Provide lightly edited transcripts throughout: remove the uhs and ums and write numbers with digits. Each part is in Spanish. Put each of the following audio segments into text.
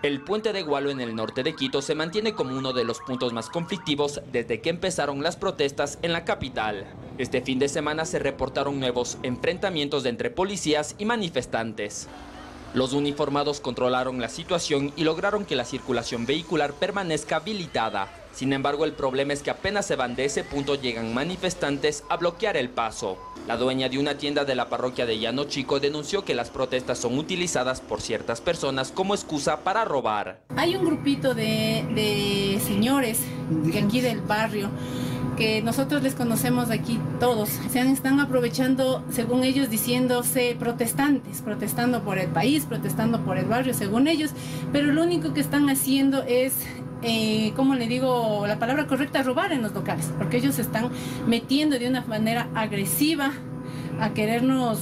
El puente de Gualo en el norte de Quito se mantiene como uno de los puntos más conflictivos desde que empezaron las protestas en la capital. Este fin de semana se reportaron nuevos enfrentamientos entre policías y manifestantes. Los uniformados controlaron la situación y lograron que la circulación vehicular permanezca habilitada. Sin embargo, el problema es que apenas se van de ese punto llegan manifestantes a bloquear el paso. La dueña de una tienda de la parroquia de Llano Chico denunció que las protestas son utilizadas por ciertas personas como excusa para robar. Hay un grupito de señores de aquí del barrio que nosotros les conocemos aquí todos. Se están aprovechando, según ellos, diciéndose protestantes, protestando por el país, protestando por el barrio, según ellos, pero lo único que están haciendo es... ¿cómo le digo la palabra correcta? Robar en los locales, porque ellos se están metiendo de una manera agresiva a querernos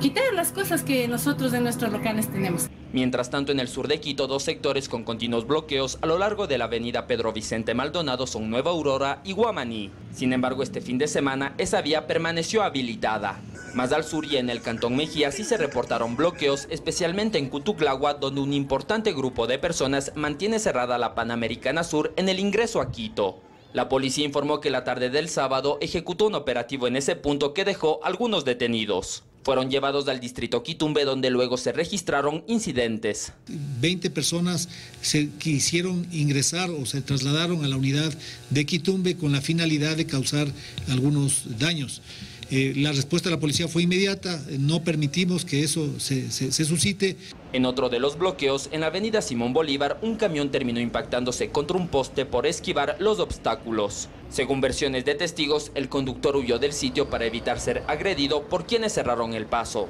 quitar las cosas que nosotros en nuestros locales tenemos. Mientras tanto, en el sur de Quito, dos sectores con continuos bloqueos a lo largo de la avenida Pedro Vicente Maldonado son Nueva Aurora y Guamaní. Sin embargo, este fin de semana esa vía permaneció habilitada. Más al sur y en el Cantón Mejía sí se reportaron bloqueos, especialmente en Cutuclagua, donde un importante grupo de personas mantiene cerrada la Panamericana Sur en el ingreso a Quito. La policía informó que la tarde del sábado ejecutó un operativo en ese punto que dejó algunos detenidos. Fueron llevados al distrito Quitumbe, donde luego se registraron incidentes. 20 personas se quisieron ingresar o se trasladaron a la unidad de Quitumbe con la finalidad de causar algunos daños. La respuesta de la policía fue inmediata, no permitimos que eso se suscite. En otro de los bloqueos, en la avenida Simón Bolívar, un camión terminó impactándose contra un poste por esquivar los obstáculos. Según versiones de testigos, el conductor huyó del sitio para evitar ser agredido por quienes cerraron el paso.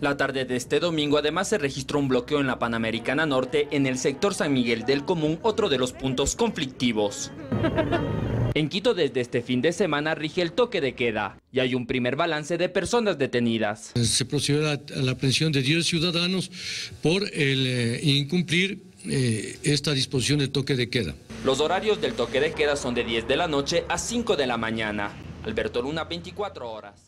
La tarde de este domingo además se registró un bloqueo en la Panamericana Norte en el sector San Miguel del Común, otro de los puntos conflictivos. En Quito desde este fin de semana rige el toque de queda y hay un primer balance de personas detenidas. Se procedió a la aprehensión de 10 ciudadanos por el incumplir esta disposición del toque de queda. Los horarios del toque de queda son de 10 de la noche a 5 de la mañana. Alberto Luna, 24 horas.